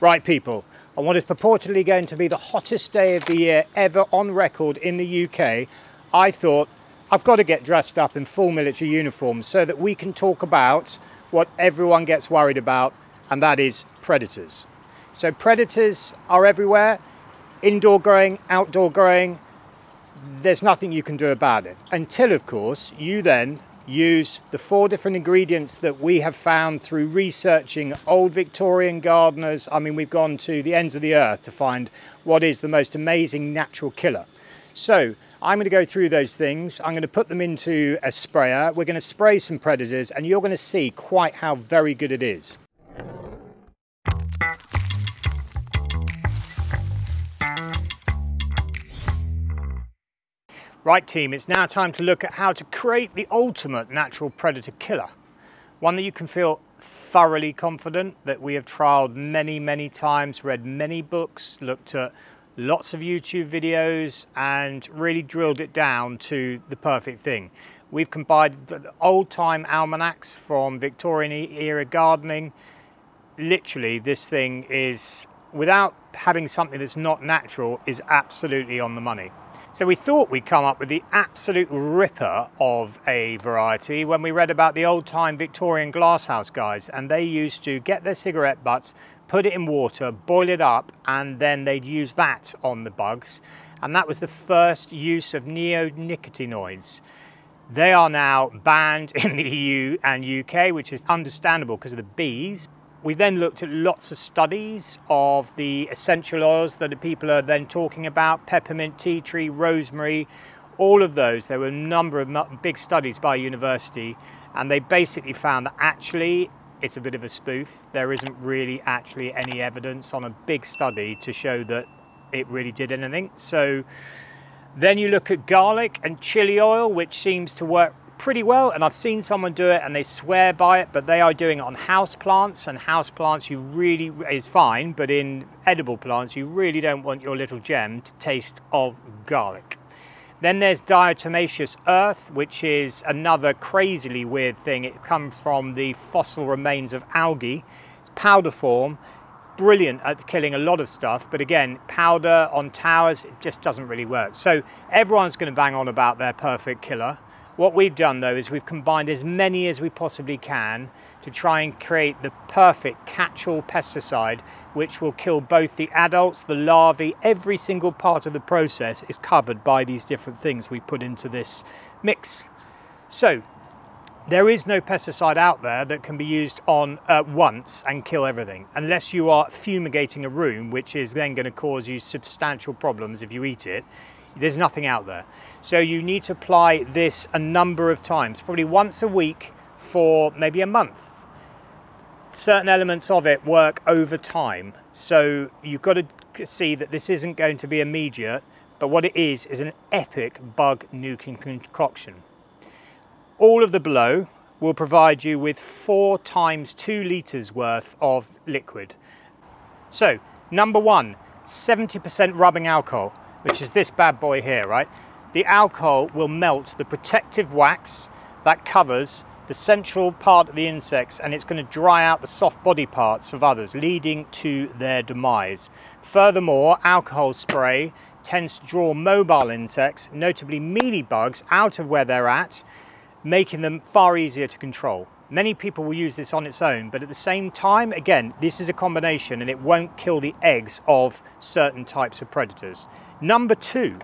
Right people, on what is purportedly going to be the hottest day of the year ever on record in the UK, I thought I've got to get dressed up in full military uniform so that we can talk about what everyone gets worried about, and that is predators. So predators are everywhere, indoor growing, outdoor growing. There's nothing you can do about it until, of course, you then use the four different ingredients that we have found through researching old Victorian gardeners. I mean, we've gone to the ends of the earth to find what is the most amazing natural killer. So I'm going to go through those things. I'm going to put them into a sprayer. We're going to spray some predators and you're going to see quite how very good it is. Right team, it's now time to look at how to create the ultimate natural predator killer. One that you can feel thoroughly confident that we have trialed many, many times, read many books, looked at lots of YouTube videos and really drilled it down to the perfect thing. We've combined old-time almanacs from Victorian era gardening. Literally, this thing is, without having something that's not natural, is absolutely on the money. So we thought we'd come up with the absolute ripper of a variety when we read about the old-time Victorian glasshouse guys, and they used to get their cigarette butts, put it in water, boil it up, and then they'd use that on the bugs. And that was the first use of neonicotinoids. They are now banned in the EU and UK, which is understandable because of the bees. We then looked at lots of studies of the essential oils that people are then talking about, peppermint, tea tree, rosemary, all of those. There were a number of big studies by university, and they basically found that actually it's a bit of a spoof. There isn't really actually any evidence on a big study to show that it really did anything. So then you look at garlic and chili oil, which seems to work pretty well, and I've seen someone do it and they swear by it, but they are doing it on house plants, and house plants you really is fine, but in edible plants you really don't want your little gem to taste of garlic. Then there's diatomaceous earth, which is another crazily weird thing. It comes from the fossil remains of algae. It's powder form, brilliant at killing a lot of stuff, but again, powder on towers, it just doesn't really work. So everyone's going to bang on about their perfect killer. What we've done though is we've combined as many as we possibly can to try and create the perfect catch-all pesticide, which will kill both the adults, the larvae. Every single part of the process is covered by these different things we put into this mix. So there is no pesticide out there that can be used on at once and kill everything, unless you are fumigating a room, which is then going to cause you substantial problems if you eat it. There's nothing out there. So you need to apply this a number of times, probably once a week for maybe a month. Certain elements of it work over time. So you've got to see that this isn't going to be immediate, but what it is an epic bug nuking concoction. All of the below will provide you with 4 times 2 litres worth of liquid. So number one, 70% rubbing alcohol, which is this bad boy here, right? The alcohol will melt the protective wax that covers the central part of the insects, and it's going to dry out the soft body parts of others, leading to their demise. Furthermore, alcohol spray tends to draw mobile insects, notably mealybugs, out of where they're at, making them far easier to control. Many people will use this on its own, but at the same time, again, this is a combination and it won't kill the eggs of certain types of predators. Number two,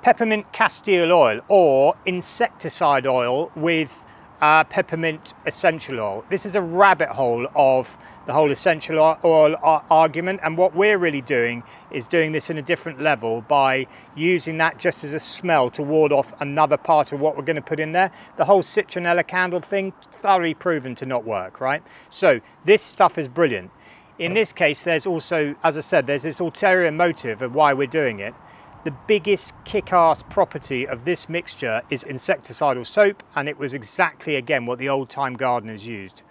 peppermint castile oil or insecticide oil with peppermint essential oil. This is a rabbit hole of the whole essential oil argument, and what we're really doing is doing this in a different level by using that just as a smell to ward off another part of what we're going to put in there. The whole citronella candle thing, thoroughly proven to not work, right? So this stuff is brilliant. In this case, there's also, as I said, there's this ulterior motive of why we're doing it. The biggest kick-ass property of this mixture is insecticidal soap, and it was exactly, again, what the old-time gardeners used.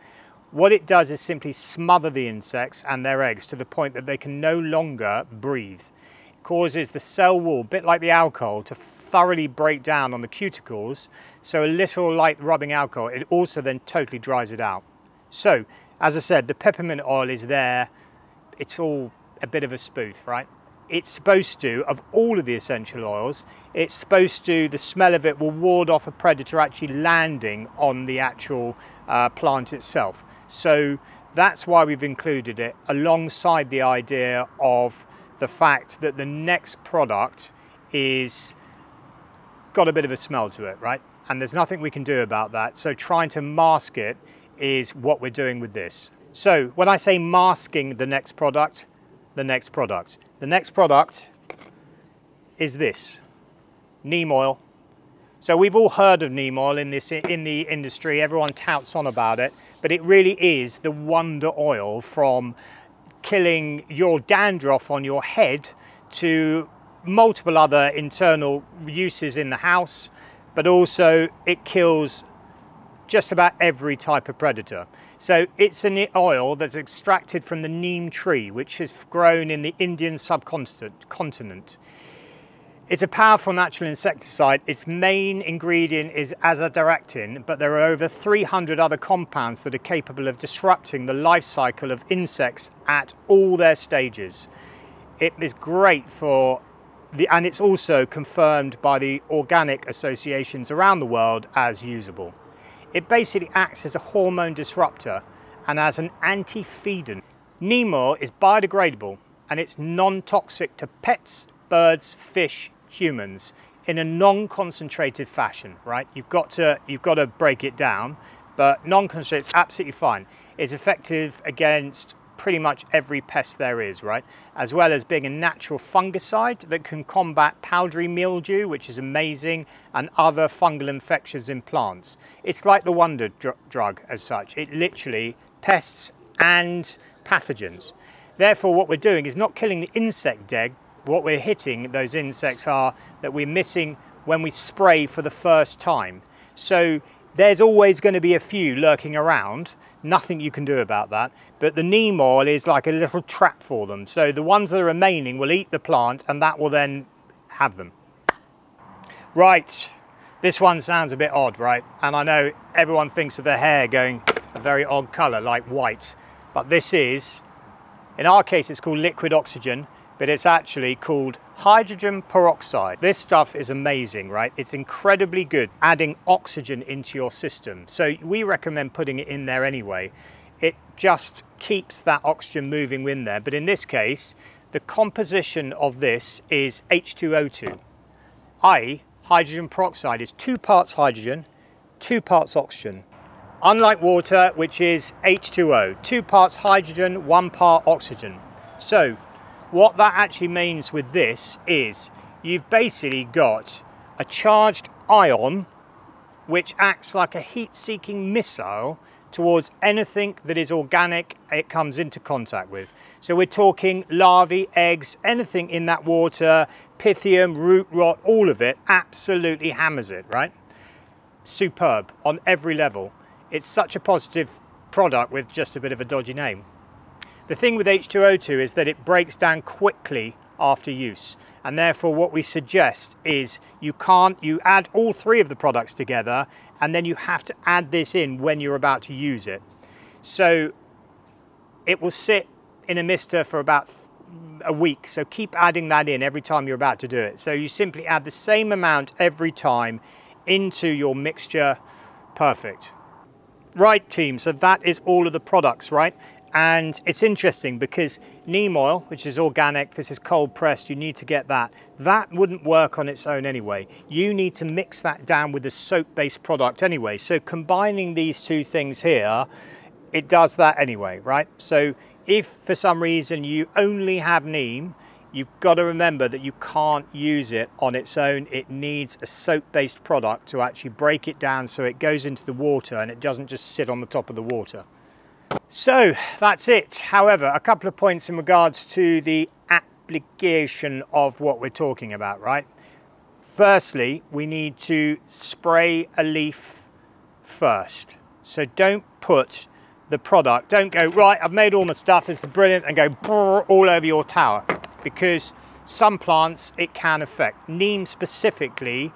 What it does is simply smother the insects and their eggs to the point that they can no longer breathe. It causes the cell wall, a bit like the alcohol, to thoroughly break down on the cuticles, so a little like rubbing alcohol, it also then totally dries it out. So As I said, the peppermint oil is there. It's all a bit of a spoof, right? It's supposed to, of all of the essential oils, it's supposed to, the smell of it will ward off a predator actually landing on the actual plant itself. So that's why we've included it alongside the idea of the fact that the next product is got a bit of a smell to it, right? And there's nothing we can do about that. So trying to mask it is what we're doing with this. So when I say masking the next product, the next product is this, neem oil. So we've all heard of neem oil in the industry, everyone touts on about it, but it really is the wonder oil, from killing your dandruff on your head to multiple other internal uses in the house, but also it kills just about every type of predator. So it's an oil that's extracted from the neem tree, which is grown in the Indian subcontinent. It's a powerful natural insecticide. Its main ingredient is azadirachtin, but there are over 300 other compounds that are capable of disrupting the life cycle of insects at all their stages. It is great for and it's also confirmed by the organic associations around the world as usable. It basically acts as a hormone disruptor and as an anti-feedant. Neem oil is biodegradable and it's non-toxic to pets, birds, fish, humans, in a non-concentrated fashion, right? You've got to break it down, but non-concentrated is absolutely fine. It's effective against pretty much every pest there is, right? As well as being a natural fungicide that can combat powdery mildew, which is amazing, and other fungal infections in plants. It's like the wonder drug as such. It literally pests and pathogens. Therefore, what we're doing is not killing the insect dead. What we're hitting those insects are that we're missing when we spray for the first time. So there's always going to be a few lurking around, nothing you can do about that, but the neem oil is like a little trap for them. So the ones that are remaining will eat the plant and that will then have them. Right, this one sounds a bit odd, right? And I know everyone thinks of their hair going a very odd colour, like white, but this is, in our case it's called liquid oxygen, but it's actually called hydrogen peroxide. This stuff is amazing, right? It's incredibly good adding oxygen into your system. So we recommend putting it in there anyway. It just keeps that oxygen moving in there. But in this case, the composition of this is H2O2, i.e. hydrogen peroxide is 2 parts hydrogen, 2 parts oxygen. Unlike water, which is H2O, 2 parts hydrogen, 1 part oxygen. So what that actually means with this is you've basically got a charged ion which acts like a heat-seeking missile towards anything that is organic it comes into contact with. So we're talking larvae, eggs, anything in that water, pythium, root rot, all of it absolutely hammers it, right? Superb on every level. It's such a positive product with just a bit of a dodgy name. The thing with H2O2 is that it breaks down quickly after use, and therefore what we suggest is you add all 3 of the products together and then you have to add this in when you're about to use it. So it will sit in a mister for about a week, so keep adding that in every time you're about to do it. So you simply add the same amount every time into your mixture. Perfect. Right team, so that is all of the products, right? And it's interesting because neem oil, which is organic, this is cold pressed, you need to get that. That wouldn't work on its own anyway. You need to mix that down with a soap-based product anyway. So combining these 2 things here, it does that anyway, right? So if for some reason you only have neem, you've got to remember that you can't use it on its own. It needs a soap-based product to actually break it down so it goes into the water and it doesn't just sit on the top of the water. So that's it. However, a couple of points in regards to the application of what we're talking about, right? Firstly, we need to spray a leaf first. So don't put the product, don't go, right, I've made all my stuff, this is brilliant, and go all over your tower, because some plants it can affect. Neem specifically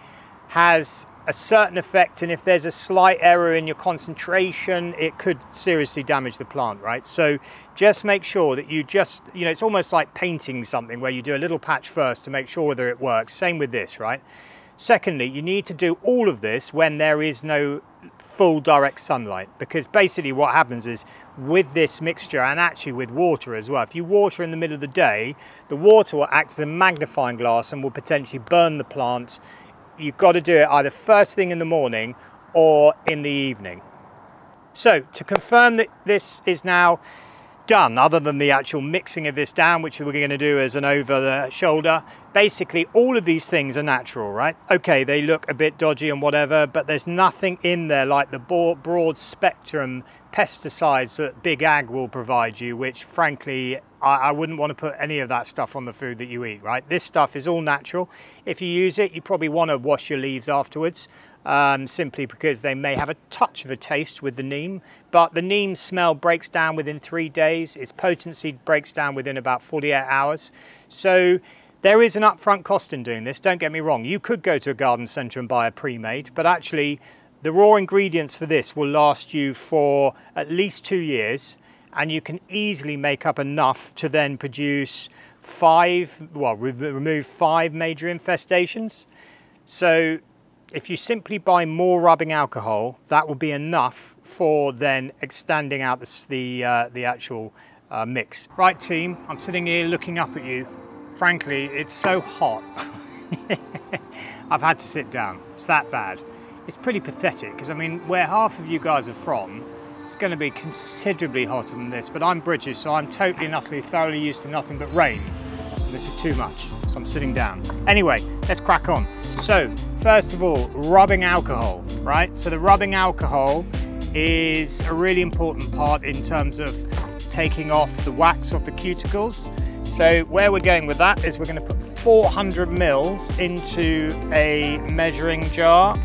has a certain effect, and if there's a slight error in your concentration, it could seriously damage the plant, right? So just make sure that you just, you know, it's almost like painting something where you do a little patch first to make sure whether it works. Same with this, right? Secondly, you need to do all of this when there is no full direct sunlight, because basically what happens is with this mixture, and actually with water as well, if you water in the middle of the day, the water will act as a magnifying glass and will potentially burn the plant. You've got to do it either first thing in the morning or in the evening. So to confirm that this is now done, other than the actual mixing of this down, which we're going to do as an over the shoulder, basically all of these things are natural, right? Okay, they look a bit dodgy and whatever, but there's nothing in there like the broad spectrum pesticides that Big Ag will provide you, which frankly, I wouldn't want to put any of that stuff on the food that you eat, right? This stuff is all natural. If you use it, you probably want to wash your leaves afterwards, simply because they may have a touch of a taste with the neem, but the neem smell breaks down within 3 days. Its potency breaks down within about 48 hours. So there is an upfront cost in doing this, don't get me wrong. You could go to a garden centre and buy a pre-made, but actually the raw ingredients for this will last you for at least 2 years, and you can easily make up enough to then produce remove five major infestations. So if you simply buy more rubbing alcohol, that will be enough for then extending out the actual mix. Right team, I'm sitting here looking up at you. Frankly, it's so hot. I've had to sit down, it's that bad. It's pretty pathetic, because I mean, where half of you guys are from, it's gonna be considerably hotter than this, but I'm British, so I'm totally and utterly thoroughly used to nothing but rain. This is too much, so I'm sitting down. Anyway, let's crack on. So, first of all, rubbing alcohol, right? So the rubbing alcohol is a really important part in terms of taking off the wax off the cuticles. So where we're going with that is we're going to put 400 mils into a measuring jar.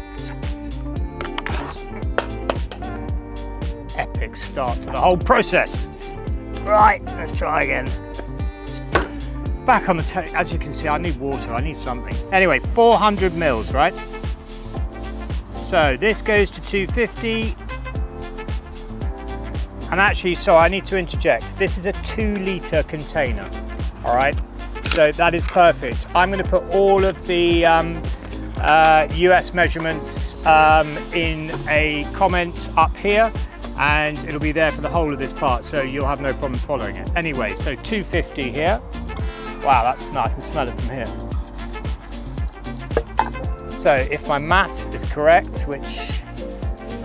Epic start to the whole process. Right, let's try again. Back on the table, as you can see, I need water, I need something. Anyway, 400 mils, right? So this goes to 250. And actually, so I need to interject. This is a 2 litre container. All right, so that is perfect. I'm going to put all of the US measurements in a comment up here, and it'll be there for the whole of this part, so you'll have no problem following it. Anyway, so 250 here. Wow, that's nice, I can smell it from here. So if my maths is correct, which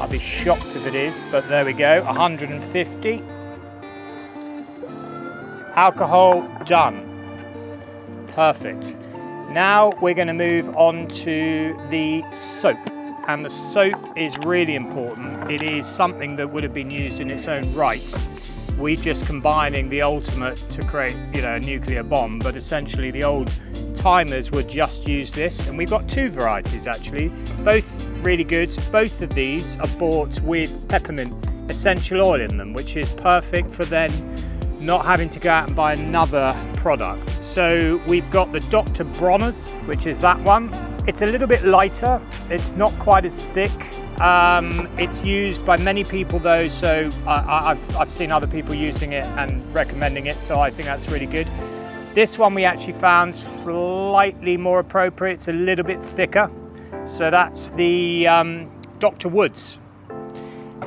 I'll be shocked if it is, but there we go, 150. Alcohol done. Perfect. Now we're going to move on to the soap, and the soap is really important. It is something that would have been used in its own right. We're just combining the ultimate to create, you know, a nuclear bomb, but essentially the old timers would just use this, and we've got two varieties actually, both really good. Both of these are bought with peppermint essential oil in them, which is perfect for then not having to go out and buy another product. So we've got the Dr. Bronner's, which is that one. It's a little bit lighter, it's not quite as thick. It's used by many people though, so I've seen other people using it and recommending it, so I think that's really good. This one we actually found slightly more appropriate, it's a little bit thicker. So that's the Dr. Woods.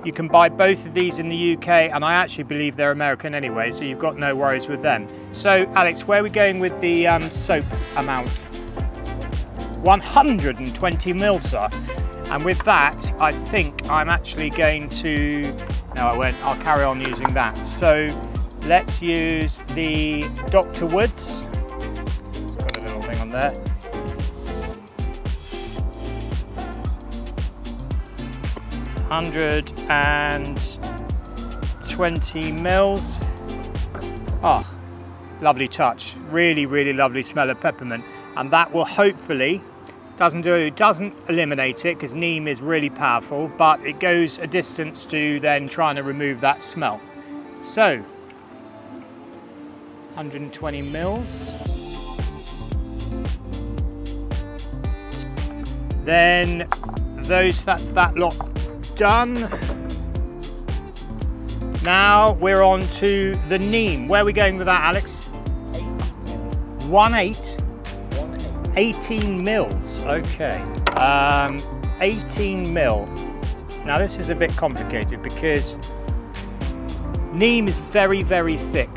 You can buy both of these in the UK, and I actually believe they're American anyway, so you've got no worries with them. So Alex, where are we going with the soap amount? 120 mils, sir. And with that, I think I'm actually going to, no I won't, I'll carry on using that. So let's use the Dr. Woods. It's got a little thing on there. $120 mils. Ah, lovely touch. Really, really lovely smell of peppermint. And that will hopefully, doesn't eliminate it, because neem is really powerful, but it goes a distance to then trying to remove that smell. So, 120 mils. Then those, that's that lot done. Now we're on to the neem. Where are we going with that, Alex? 18 mils, okay. 18 mil. Now this is a bit complicated because neem is very, very thick.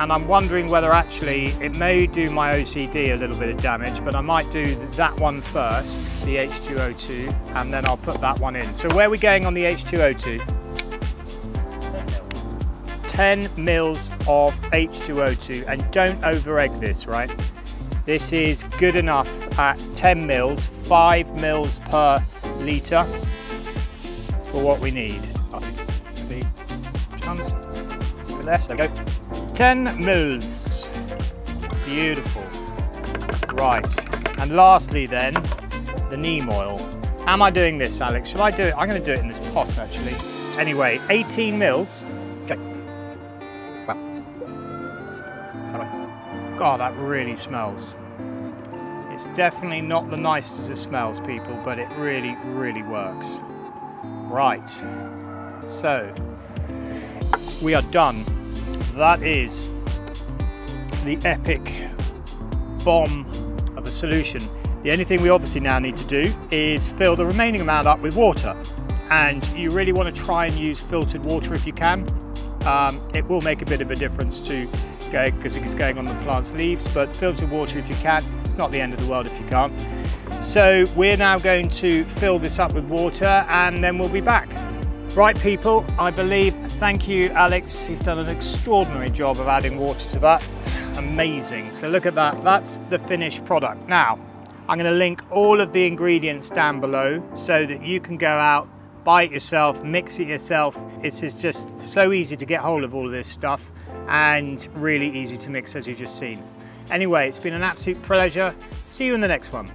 And I'm wondering whether actually it may do my OCD a little bit of damage, but I might do that one first, the H2O2, and then I'll put that one in. So where are we going on the H2O2? 10 mils of H2O2, and don't over egg this, right? This is good enough at 10 mils, 5 mils per litre for what we need. I think the chance for less, there we go. 10 mils, beautiful. Right, and lastly then, the neem oil. Am I doing this, Alex? Should I do it? I'm gonna do it in this pot, actually. Anyway, 18 mils. Okay. Wow. God, that really smells. It's definitely not the nicest of smells, people, but it really, really works. Right, so we are done. That is the epic bomb of a solution. The only thing we obviously now need to do is fill the remaining amount up with water. And you really want to try and use filtered water if you can. It will make a bit of a difference to go because it's going on the plant's leaves, but filtered water if you can. It's not the end of the world if you can't. So we're now going to fill this up with water and then we'll be back. Right, people, I believe, thank you, Alex. He's done an extraordinary job of adding water to that. Amazing. So look at that. That's the finished product. Now, I'm going to link all of the ingredients down below so that you can go out, buy it yourself, mix it yourself. It is just so easy to get hold of all of this stuff and really easy to mix, as you've just seen. Anyway, it's been an absolute pleasure. See you in the next one.